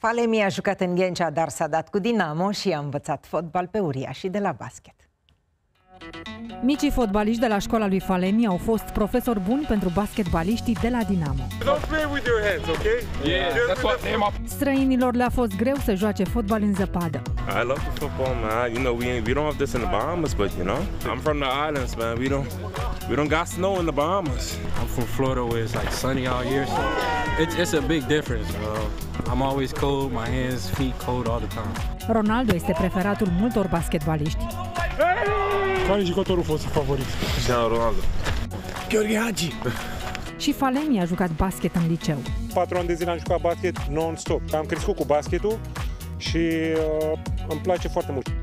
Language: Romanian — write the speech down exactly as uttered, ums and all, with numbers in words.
Falemi a jucat în Ghencea, dar s-a dat cu Dinamo și a învățat fotbal pe uriașii de la basket. Micii fotbaliști de la școala lui Falemi au fost profesori buni pentru basketbaliștii de la Dinamo. Străinilor le-a fost greu să joace fotbal în zăpadă. Ronaldo este preferatul multor basketbaliști. Care jucătorul fost favorit? Cristiano Ronaldo. Gheorghe Hagi. Și Falemi a jucat basket în liceu. Patru ani de zile am jucat basket non-stop. Am crescut cu basketul și uh, îmi place foarte mult.